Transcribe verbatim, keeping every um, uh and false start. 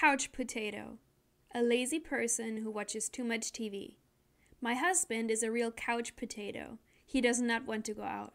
Couch potato. A lazy person who watches too much T V. My husband is a real couch potato. He does not want to go out.